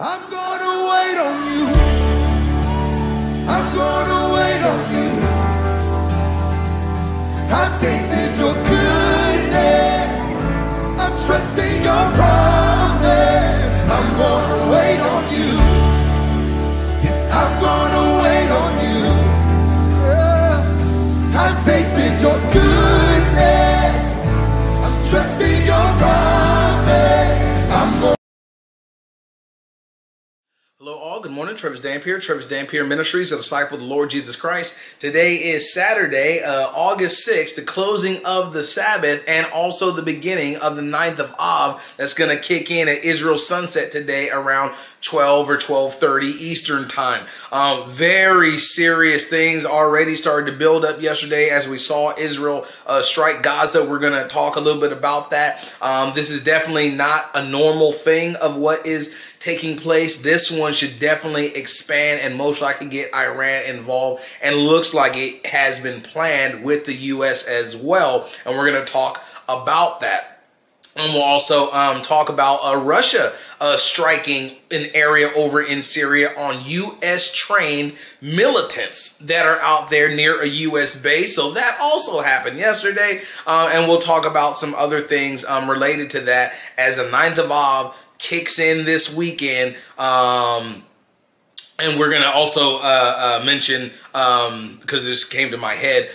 I'm gonna wait on you. I'm gonna wait on you. I've tasted your goodness. I'm trusting your promise. I'm gonna wait on you. Yes, I'm gonna wait on you. Yeah. I've tasted your goodness. I'm trusting your promise. I'm gonna. Hello all, good morning. Travis Dampier Ministries, a disciple of the Lord Jesus Christ. Today is Saturday, August 6th, the closing of the Sabbath and also the beginning of the 9th of Av that's going to kick in at Israel sunset today around 12 or 12:30 Eastern time. Very serious things already started to build up yesterday as we saw Israel strike Gaza. We're going to talk a little bit about that. This is definitely not a normal thing of what is taking place. This one should definitely expand and most likely get Iran involved, and looks like it has been planned with the U.S. as well. And we're going to talk about that. And we'll also talk about Russia striking an area over in Syria on U.S.-trained militants that are out there near a U.S. base. So that also happened yesterday. And we'll talk about some other things related to that as the 9th of Av kicks in this weekend. And we're going to also mention, because this came to my head,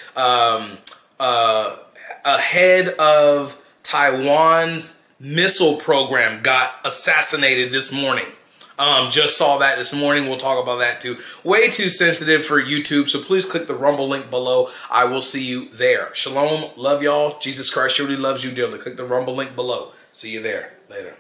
ahead of Taiwan's missile program got assassinated this morning. Just saw that this morning. We'll talk about that too. Way too sensitive for YouTube, so please click the Rumble link below. I will see you there. Shalom. Love y'all. Jesus Christ surely loves you dearly. Click the Rumble link below. See you there. Later.